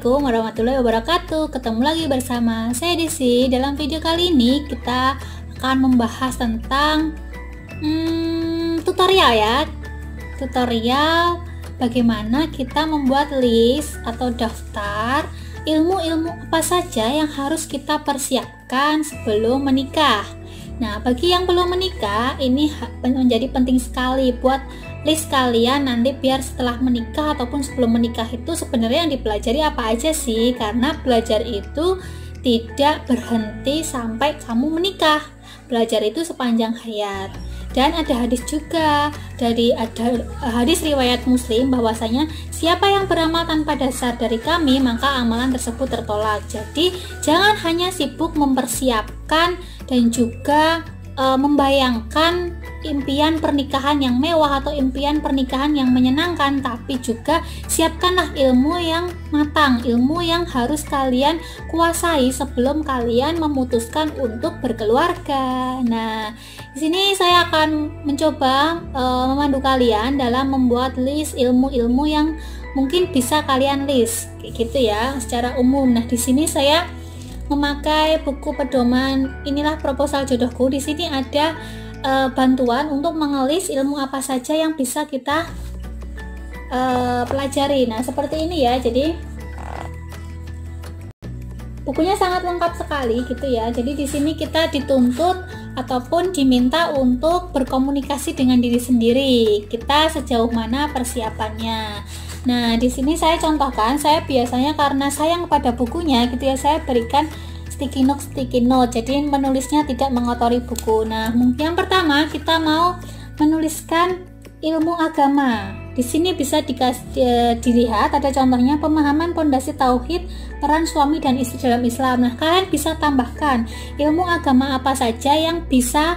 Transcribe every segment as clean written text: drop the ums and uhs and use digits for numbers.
Assalamualaikum warahmatullahi wabarakatuh. Ketemu lagi bersama saya Desi. Dalam video kali ini kita akan membahas tentang tutorial ya. Tutorial bagaimana kita membuat list atau daftar ilmu-ilmu apa saja yang harus kita persiapkan sebelum menikah. Nah, bagi yang belum menikah ini menjadi penting sekali buat list kalian nanti, biar setelah menikah ataupun sebelum menikah itu sebenarnya yang dipelajari apa aja sih, karena belajar itu tidak berhenti sampai kamu menikah. Belajar itu sepanjang hayat. Dan ada hadis juga, ada hadis riwayat Muslim bahwasanya siapa yang beramal tanpa dasar dari kami maka amalan tersebut tertolak. Jadi jangan hanya sibuk mempersiapkan dan juga membayangkan impian pernikahan yang mewah atau impian pernikahan yang menyenangkan, tapi juga siapkanlah ilmu yang matang, ilmu yang harus kalian kuasai sebelum kalian memutuskan untuk berkeluarga. Nah, di sini saya akan mencoba memandu kalian dalam membuat list ilmu-ilmu yang mungkin bisa kalian list, kayak gitu ya, secara umum. Nah, di sini saya memakai buku pedoman Inilah Proposal Jodohku. Di sini ada bantuan untuk mengelis ilmu apa saja yang bisa kita pelajari. Nah, seperti ini ya. Jadi bukunya sangat lengkap sekali gitu ya. Jadi di sini kita dituntut ataupun diminta untuk berkomunikasi dengan diri sendiri. Kita sejauh mana persiapannya. Nah, di sini saya contohkan, saya biasanya karena sayang pada bukunya gitu ya, saya berikan sticky note, jadi menulisnya tidak mengotori buku. Nah, yang pertama kita mau menuliskan ilmu agama. Di sini bisa dilihat ada contohnya pemahaman pondasi tauhid, peran suami dan istri dalam Islam. Nah, kalian bisa tambahkan ilmu agama apa saja yang bisa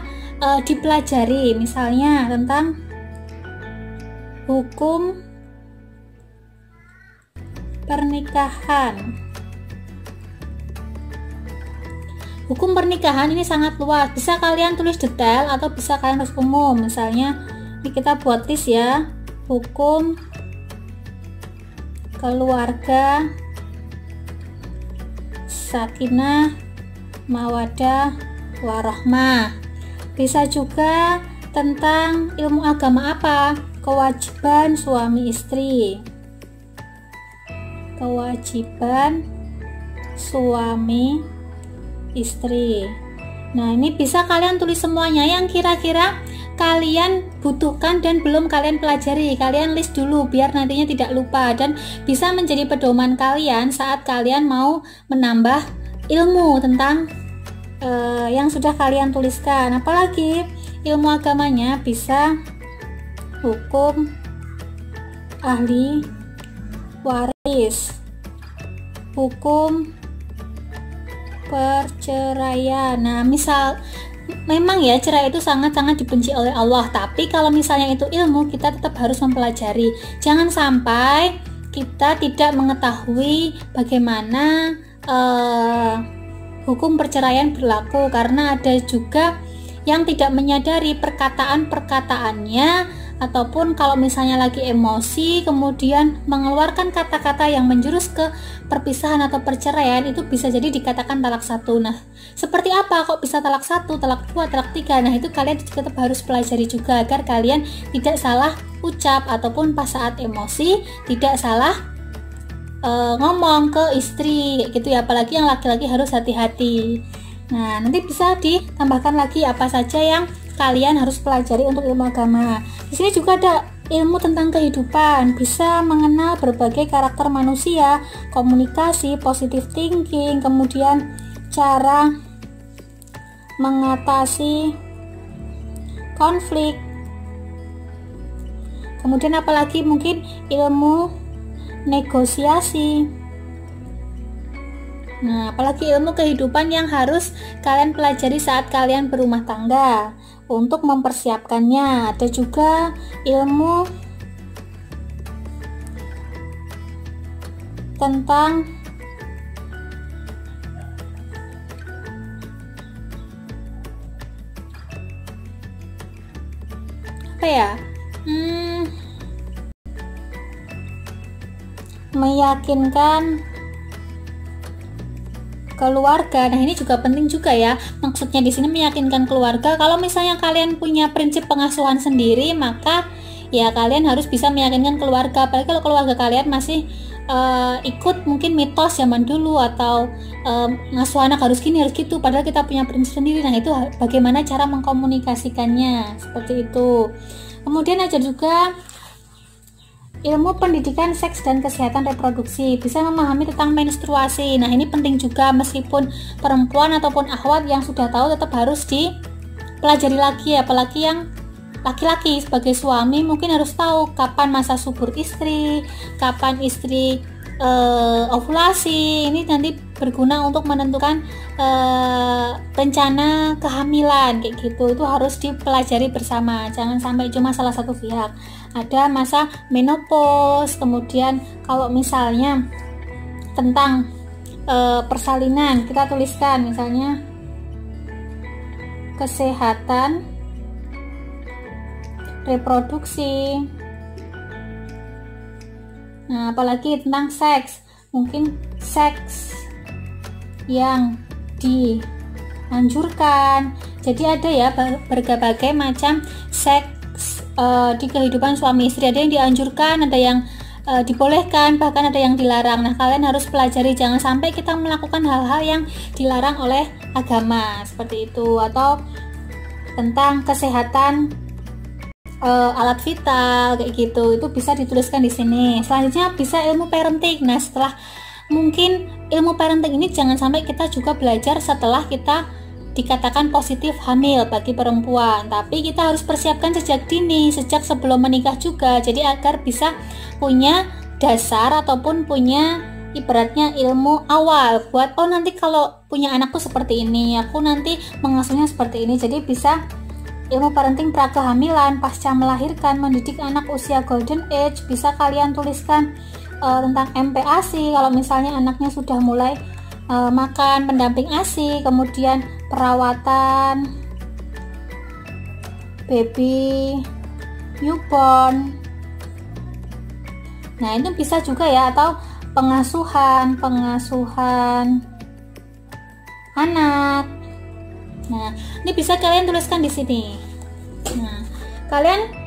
dipelajari, misalnya tentang hukum pernikahan. Hukum pernikahan ini sangat luas, bisa kalian tulis detail atau bisa kalian harus umum. Misalnya ini kita buat list ya, hukum keluarga Sakinah Mawaddah warahmah. Bisa juga tentang ilmu agama apa, kewajiban suami istri. Nah, ini bisa kalian tulis semuanya yang kira-kira kalian butuhkan dan belum kalian pelajari. Kalian list dulu biar nantinya tidak lupa dan bisa menjadi pedoman kalian saat kalian mau menambah ilmu tentang yang sudah kalian tuliskan. Apalagi ilmu agamanya bisa hukum ahli waris, hukum perceraian. Nah, misal memang ya cerai itu sangat-sangat dibenci oleh Allah, tapi kalau misalnya itu ilmu, kita tetap harus mempelajari. Jangan sampai kita tidak mengetahui bagaimana hukum perceraian berlaku, karena ada juga yang tidak menyadari perkataannya. Ataupun kalau misalnya lagi emosi kemudian mengeluarkan kata-kata yang menjurus ke perpisahan atau perceraian, itu bisa jadi dikatakan talak satu. Nah, seperti apa kok bisa talak satu, talak dua, talak tiga? Nah, itu kalian tetap harus pelajari juga agar kalian tidak salah ucap ataupun pas saat emosi tidak salah ngomong ke istri gitu ya. Apalagi yang laki-laki harus hati-hati. Nah, nanti bisa ditambahkan lagi apa saja yang kalian harus pelajari untuk ilmu agama. Di sini juga ada ilmu tentang kehidupan, bisa mengenal berbagai karakter manusia, komunikasi, positive thinking, kemudian cara mengatasi konflik. Kemudian apalagi mungkin ilmu negosiasi. Nah, apalagi ilmu kehidupan yang harus kalian pelajari saat kalian berumah tangga untuk mempersiapkannya. Ada juga ilmu tentang apa ya? Meyakinkan keluarga. Nah, ini juga penting juga ya. Maksudnya di sini meyakinkan keluarga. Kalau misalnya kalian punya prinsip pengasuhan sendiri, maka ya kalian harus bisa meyakinkan keluarga. Apalagi kalau keluarga kalian masih ikut mungkin mitos zaman dulu atau ngasuh anak harus gini harus gitu, padahal kita punya prinsip sendiri. Nah, itu bagaimana cara mengkomunikasikannya seperti itu. Kemudian ada juga ilmu pendidikan seks dan kesehatan reproduksi, bisa memahami tentang menstruasi. Nah, ini penting juga, meskipun perempuan ataupun akhwat yang sudah tahu tetap harus dipelajari lagi, apalagi yang laki-laki sebagai suami mungkin harus tahu kapan masa subur istri, kapan istri ovulasi. Ini nanti berguna untuk menentukan rencana kehamilan kayak gitu. Itu harus dipelajari bersama, jangan sampai cuma salah satu pihak. Ada masa menopause, kemudian kalau misalnya tentang persalinan, kita tuliskan misalnya kesehatan reproduksi. Nah, apalagi tentang seks, mungkin seks yang dianjurkan. Jadi ada ya berbagai macam seks di kehidupan suami istri. Ada yang dianjurkan, ada yang dibolehkan, bahkan ada yang dilarang. Nah, kalian harus pelajari, jangan sampai kita melakukan hal-hal yang dilarang oleh agama seperti itu. Atau tentang kesehatan alat vital kayak gitu, itu bisa dituliskan di sini. Selanjutnya bisa ilmu parenting. Nah, setelah mungkin ilmu parenting ini jangan sampai kita juga belajar setelah kita dikatakan positif hamil bagi perempuan, tapi kita harus persiapkan sejak dini, sejak sebelum menikah juga, jadi agar bisa punya dasar ataupun punya ibaratnya ilmu awal buat oh nanti kalau punya anakku seperti ini, aku nanti mengasuhnya seperti ini. Jadi bisa ilmu parenting pra kehamilan, pasca melahirkan, mendidik anak usia golden age. Bisa kalian tuliskan tentang MPASI kalau misalnya anaknya sudah mulai makan, pendamping ASI, kemudian perawatan baby newborn. Nah, itu bisa juga ya. Atau pengasuhan anak. Nah, ini bisa kalian tuliskan di sini. Nah, kalian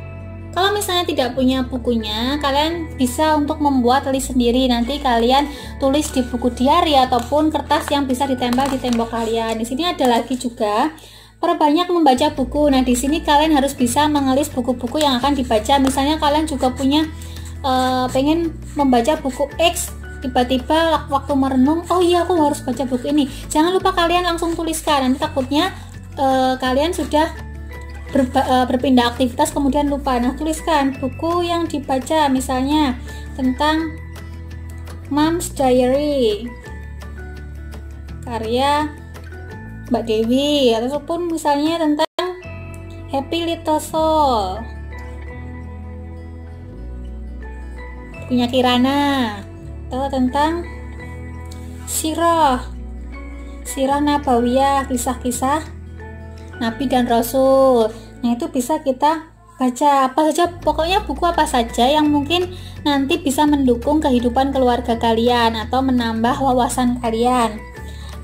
kalau misalnya tidak punya bukunya, kalian bisa untuk membuat list sendiri. Nanti kalian tulis di buku diari ataupun kertas yang bisa ditempel di tembok kalian. Di sini ada lagi juga perbanyak membaca buku. Nah, di sini kalian harus bisa mengelis buku-buku yang akan dibaca. Misalnya kalian juga punya pengen membaca buku X, tiba-tiba waktu merenung, oh iya aku harus baca buku ini. Jangan lupa kalian langsung tuliskan, nanti takutnya kalian sudah berpindah aktivitas kemudian lupa. Nah, tuliskan buku yang dibaca, misalnya tentang Mom's Diary karya Mbak Dewi, ataupun misalnya tentang Happy Little Soul punya Kirana, atau tentang Sirah Nabawiyah, kisah-kisah Nabi dan Rasul. Nah, itu bisa kita baca apa saja, pokoknya buku apa saja yang mungkin nanti bisa mendukung kehidupan keluarga kalian atau menambah wawasan kalian.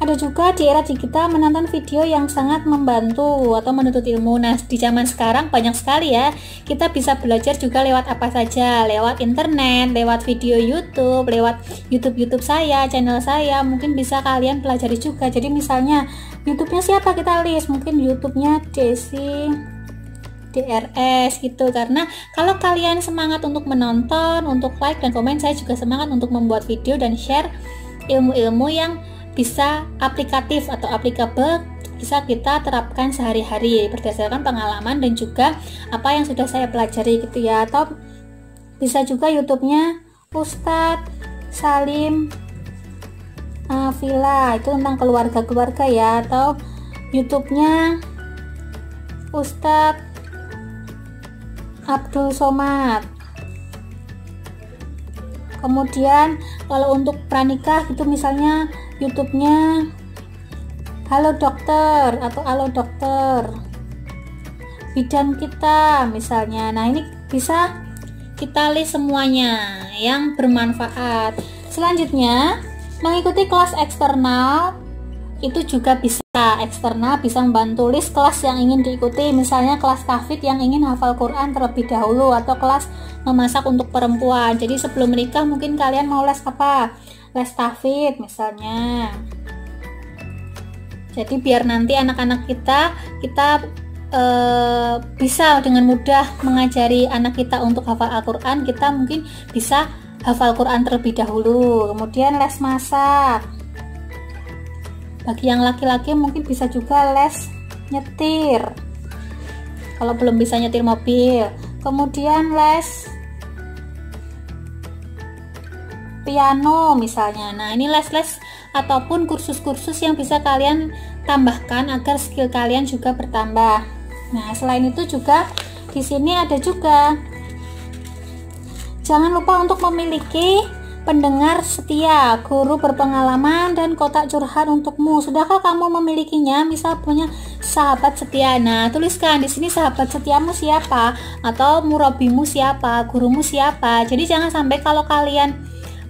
Ada juga di era digital menonton video yang sangat membantu atau menuntut ilmu. Nah, di zaman sekarang banyak sekali ya, kita bisa belajar juga lewat apa saja, lewat internet, lewat video YouTube, lewat YouTube saya, channel saya, mungkin bisa kalian pelajari juga. Jadi misalnya YouTube-nya siapa, kita list, mungkin YouTube-nya Desi DRS gitu. Karena kalau kalian semangat untuk menonton, untuk like dan komen, saya juga semangat untuk membuat video dan share ilmu-ilmu yang bisa aplikatif atau aplikabel, bisa kita terapkan sehari-hari berdasarkan pengalaman dan juga apa yang sudah saya pelajari gitu ya. Atau bisa juga YouTube-nya Ustadz Salim Avila, itu tentang keluarga-keluarga ya. Atau YouTube-nya Ustadz Abdul Somad. Kemudian kalau untuk pranikah gitu, misalnya YouTube-nya Halo Dokter atau Halo Dokter Bidan kita misalnya. Nah, ini bisa kita list semuanya yang bermanfaat. Selanjutnya, mengikuti kelas eksternal itu juga bisa eksternal, bisa membantu list kelas yang ingin diikuti, misalnya kelas tahfidz yang ingin hafal Quran terlebih dahulu, atau kelas memasak untuk perempuan. Jadi sebelum menikah mungkin kalian mau les apa? Les tahfidz misalnya. Jadi biar nanti anak-anak kita bisa dengan mudah mengajari anak kita untuk hafal Al-Quran, kita mungkin bisa hafal Quran terlebih dahulu. Kemudian les masak. Bagi yang laki-laki mungkin bisa juga les nyetir kalau belum bisa nyetir mobil. Kemudian les piano misalnya. Nah, ini les-les ataupun kursus-kursus yang bisa kalian tambahkan agar skill kalian juga bertambah. Nah, selain itu juga di sini ada juga, jangan lupa untuk memiliki pendengar setia, guru berpengalaman, dan kotak curhat untukmu. Sudahkah kamu memilikinya? Misal punya sahabat setia. Nah, tuliskan di sini sahabat setiamu siapa, atau murabimu siapa, gurumu siapa. Jadi jangan sampai kalau kalian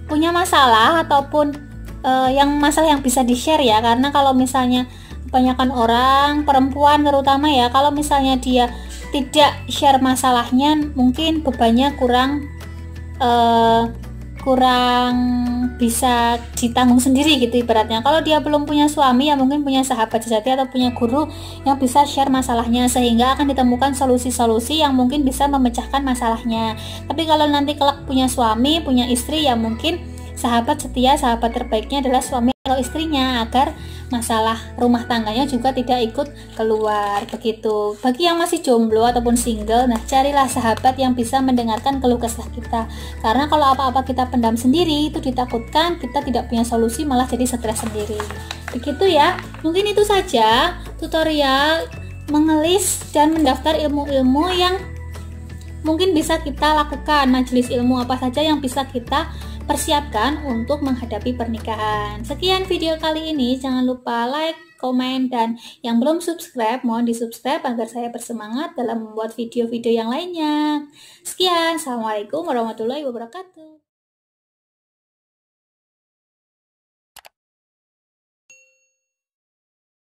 punya masalah ataupun yang masalah yang bisa di-share ya, karena kalau misalnya kebanyakan orang perempuan terutama ya, kalau misalnya dia tidak share masalahnya, mungkin bebannya kurang bisa ditanggung sendiri gitu ibaratnya. Kalau dia belum punya suami ya, mungkin punya sahabat sejati atau punya guru yang bisa share masalahnya, sehingga akan ditemukan solusi-solusi yang mungkin bisa memecahkan masalahnya. Tapi kalau nanti kelak punya suami, punya istri, ya mungkin sahabat setia, sahabat terbaiknya adalah suami atau istrinya, agar masalah rumah tangganya juga tidak ikut keluar begitu. Bagi yang masih jomblo ataupun single, nah carilah sahabat yang bisa mendengarkan keluh kesah kita, karena kalau apa-apa kita pendam sendiri itu ditakutkan kita tidak punya solusi, malah jadi stres sendiri begitu ya. Mungkin itu saja tutorial mengelis dan mendaftar ilmu-ilmu yang mungkin bisa kita lakukan, majelis ilmu apa saja yang bisa kita persiapkan untuk menghadapi pernikahan. Sekian video kali ini, jangan lupa like, komen, dan yang belum subscribe mohon di-subscribe agar saya bersemangat dalam membuat video-video yang lainnya. Sekian, assalamualaikum warahmatullahi wabarakatuh.